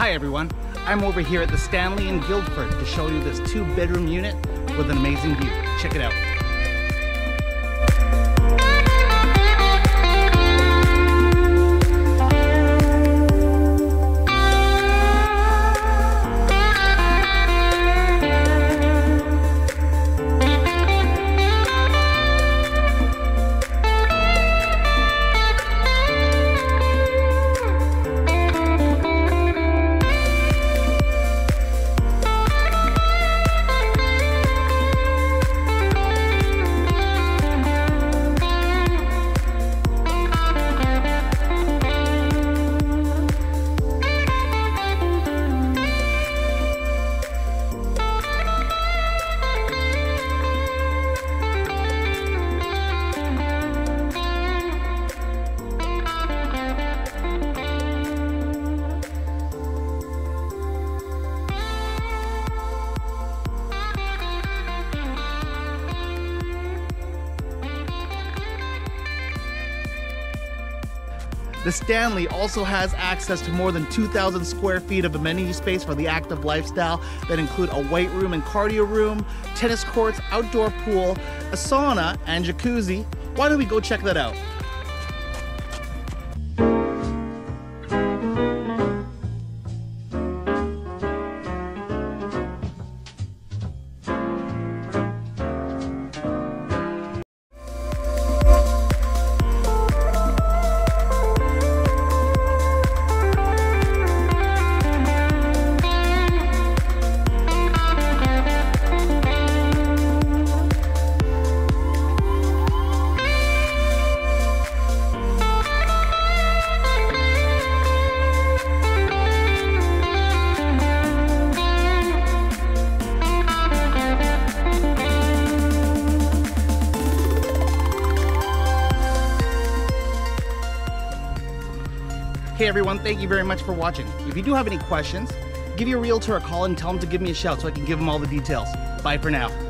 Hi everyone, I'm over here at the Stanley in Guildford to show you this 2-bedroom unit with an amazing view. Check it out. The Stanley also has access to more than 2,000 square feet of amenity space for the active lifestyle that include a weight room and cardio room, tennis courts, outdoor pool, a sauna, and jacuzzi. Why don't we go check that out? Hey everyone, thank you very much for watching. If you do have any questions, give your realtor a call and tell them to give me a shout so I can give them all the details. Bye for now.